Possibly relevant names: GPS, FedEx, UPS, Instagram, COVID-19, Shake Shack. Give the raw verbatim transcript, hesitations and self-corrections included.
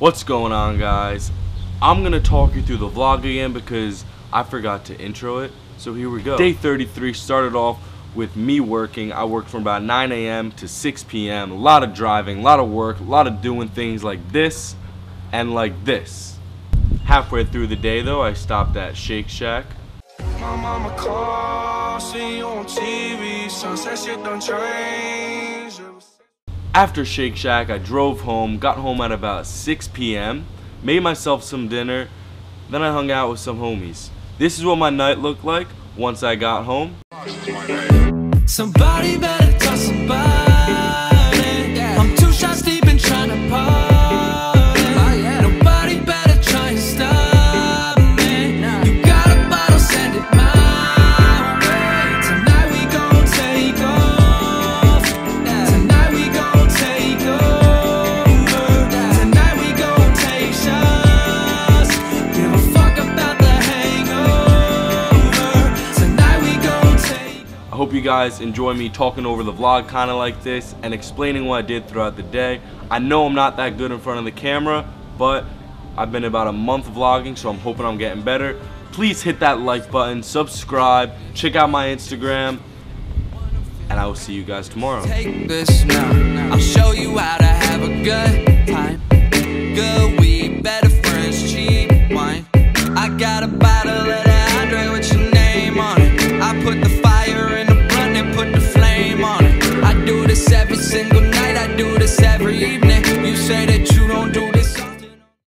What's going on, guys? I'm gonna talk you through the vlog again because I forgot to intro it, so here we go. Day thirty-three started off with me working. I worked from about nine A M to six P M A lot of driving, a lot of work, a lot of doing things like this and like this. Halfway through the day though, I stopped at Shake Shack. My mama call, see you on T V, sunset shit done change. After Shake Shack, I drove home, got home at about six P M, made myself some dinner, then I hung out with some homies. This is what my night looked like once I got home. Somebody better tell somebody, I'm two shots deep and trying to party. Nobody better try and stop me. You got a bottle, send it my way. Tonight we gon' take off. Tonight we gon' take over. Tonight we gon' take shots. Give a fuck about the hangover. Tonight we gon' take. I hope you guys enjoy me talking over the vlog kind of like this and explaining what I did throughout the day. I know I'm not that good in front of the camera, but I've been about a month vlogging, so I'm hoping I'm getting better. Please hit that like button, subscribe, check out my Instagram, and I will see you guys tomorrow. Take this now. I'll show you how to have a good time. Good weed, better friends, cheap wine. I got a bottle of